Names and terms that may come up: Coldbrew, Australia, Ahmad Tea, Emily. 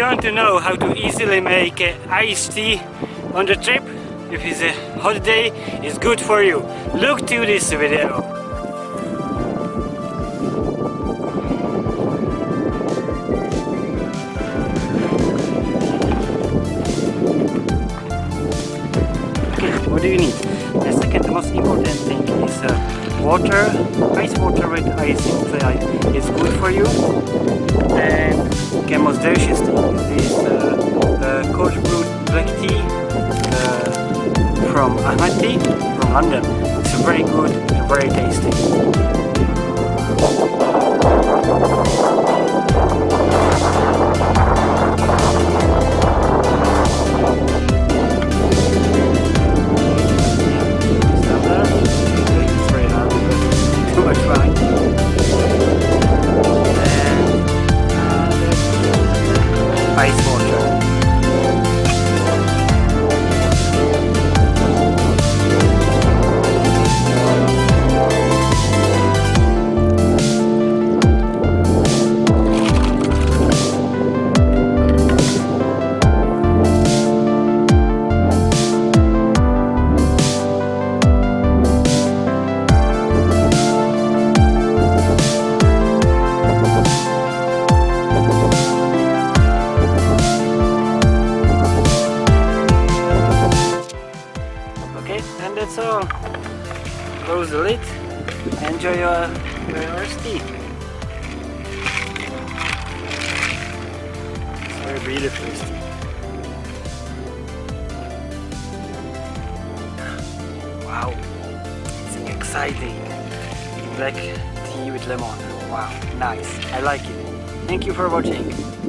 you want to know how to easily make iced tea on the trip, if it's a hot day, it's good for you, look to this video. Okay, what do you need? The second most important thing is water. Ice water with ice is good for you. And the most delicious thing is this cold brewed black tea from Ahmad Tea from London. It's very good and very tasty. And that's all. Close the lid. Enjoy your tea. It's very beautiful tea. Wow, it's exciting. Black tea with lemon. Wow, nice. I like it. Thank you for watching.